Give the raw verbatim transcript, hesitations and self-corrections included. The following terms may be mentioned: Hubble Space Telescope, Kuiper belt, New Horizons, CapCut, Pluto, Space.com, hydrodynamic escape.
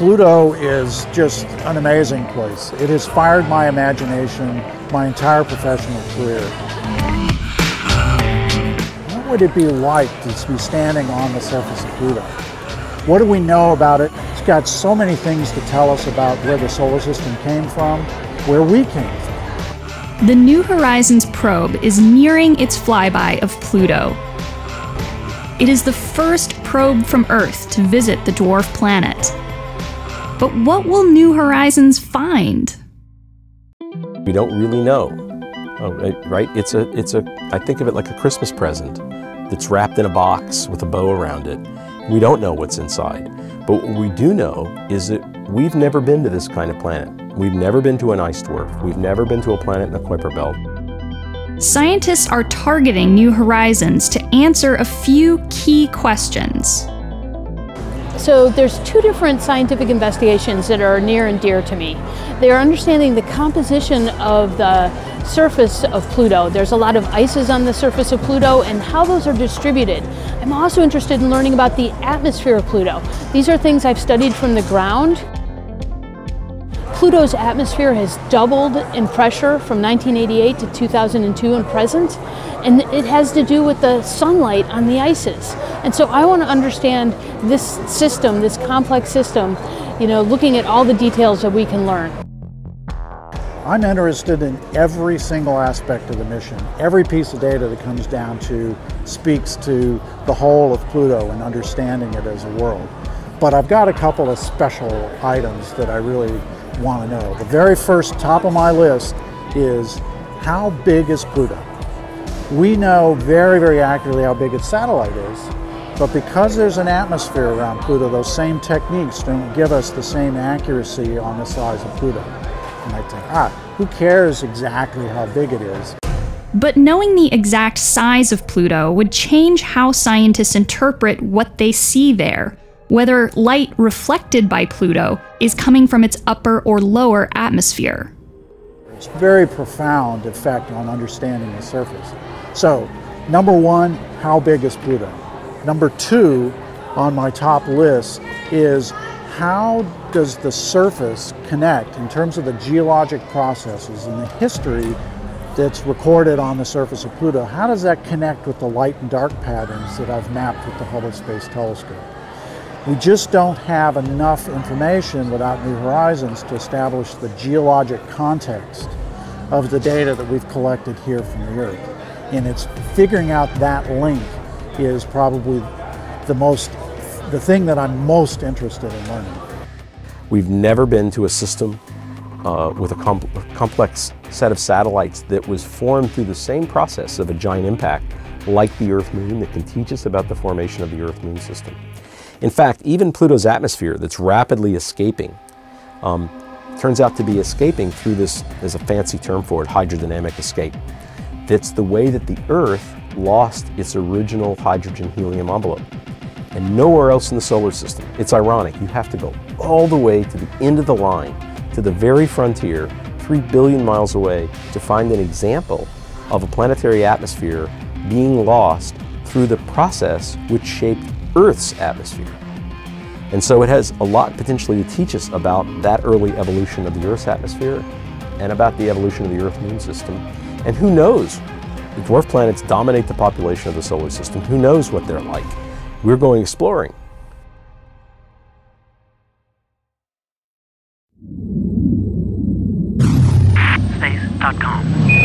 Pluto is just an amazing place. It has fired my imagination my entire professional career. What would it be like to be standing on the surface of Pluto? What do we know about it? It's got so many things to tell us about where the solar system came from, where we came from. The New Horizons probe is nearing its flyby of Pluto. It is the first probe from Earth to visit the dwarf planet. But what will New Horizons find? We don't really know, right? It's a, it's a, I think of it like a Christmas present that's wrapped in a box with a bow around it. We don't know what's inside. But what we do know is that we've never been to this kind of planet. We've never been to an ice dwarf. We've never been to a planet in the Kuiper belt. Scientists are targeting New Horizons to answer a few key questions. So there's two different scientific investigations that are near and dear to me. They're understanding the composition of the surface of Pluto. There's a lot of ices on the surface of Pluto and how those are distributed. I'm also interested in learning about the atmosphere of Pluto. These are things I've studied from the ground. Pluto's atmosphere has doubled in pressure from nineteen eighty-eight to two thousand two and present, and it has to do with the sunlight on the ices. And so I want to understand this system, this complex system, you know, looking at all the details that we can learn. I'm interested in every single aspect of the mission. Every piece of data that comes down to speaks to the whole of Pluto and understanding it as a world. But I've got a couple of special items that I really want to know. The very first top of my list is how big is Pluto? We know very, very accurately how big its satellite is, but because there's an atmosphere around Pluto, those same techniques don't give us the same accuracy on the size of Pluto. And I think, ah, who cares exactly how big it is? But knowing the exact size of Pluto would change how scientists interpret what they see there, whether light reflected by Pluto is coming from its upper or lower atmosphere. It's a very profound effect on understanding the surface. So, number one, how big is Pluto? Number two, on my top list, is how does the surface connect in terms of the geologic processes and the history that's recorded on the surface of Pluto? How does that connect with the light and dark patterns that I've mapped with the Hubble Space Telescope? We just don't have enough information without New Horizons to establish the geologic context of the data that we've collected here from the Earth. And it's figuring out that link is probably the most, the thing that I'm most interested in learning. We've never been to a system uh, with a com complex set of satellites that was formed through the same process of a giant impact like the Earth-Moon that can teach us about the formation of the Earth-Moon system. In fact, even Pluto's atmosphere that's rapidly escaping um, turns out to be escaping through this, there's a fancy term for it, hydrodynamic escape. That's the way that the Earth lost its original hydrogen-helium envelope. And nowhere else in the solar system. It's ironic, you have to go all the way to the end of the line, to the very frontier, three billion miles away, to find an example of a planetary atmosphere being lost through the process which shaped Earth's atmosphere. And so it has a lot potentially to teach us about that early evolution of the Earth's atmosphere and about the evolution of the Earth-Moon system. And who knows? The dwarf planets dominate the population of the solar system. Who knows what they're like? We're going exploring. space dot com